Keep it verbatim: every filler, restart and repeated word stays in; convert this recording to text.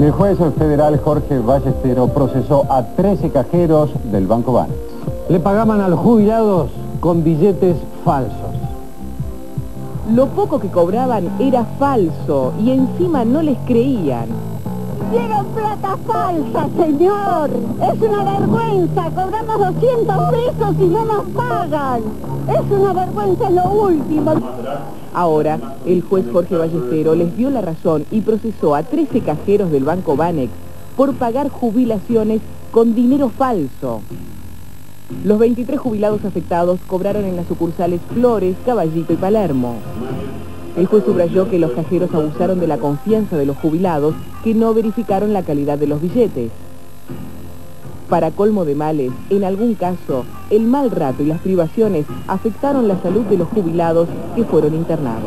Y el juez federal Jorge Ballesteros procesó a trece cajeros del Banco Banex. Le pagaban a los jubilados con billetes falsos. Lo poco que cobraban era falso y encima no les creían. ¡Dieron plata falsa, señor! ¡Es una vergüenza! ¡Cobramos doscientos pesos y no nos pagan! ¡Es una vergüenza lo último! Ahora, el juez Jorge Ballesteros les dio la razón y procesó a trece cajeros del Banco Banex por pagar jubilaciones con dinero falso. Los veintitrés jubilados afectados cobraron en las sucursales Flores, Caballito y Palermo. El juez subrayó que los cajeros abusaron de la confianza de los jubilados que no verificaron la calidad de los billetes. Para colmo de males, en algún caso, el mal rato y las privaciones afectaron la salud de los jubilados que fueron internados.